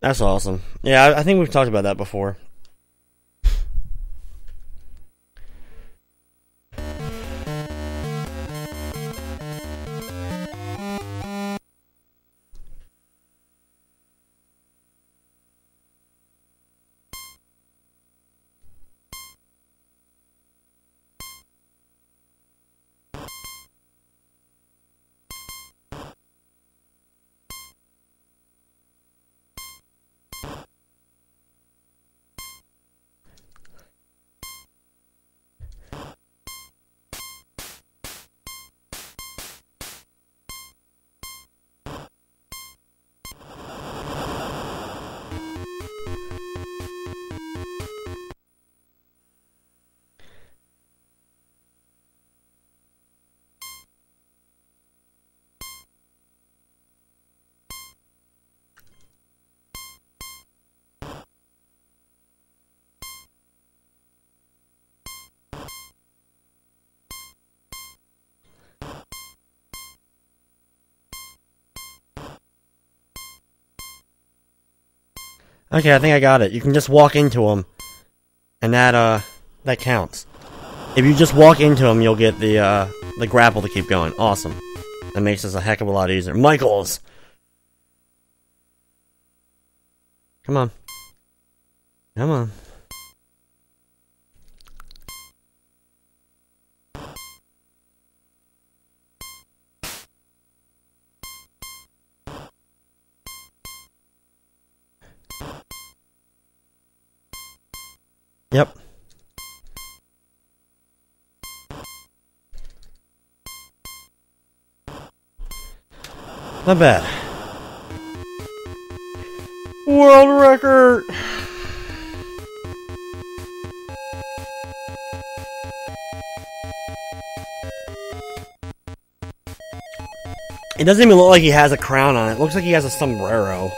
That's awesome. Yeah, I think we've talked about that before. Okay, I think I got it. You can just walk into them, and that counts. If you just walk into them, you'll get the grapple to keep going. Awesome. That makes this a heck of a lot easier. Michaels! Come on. Come on. Yep. Not bad. World record! It doesn't even look like he has a crown on it. It looks like he has a sombrero.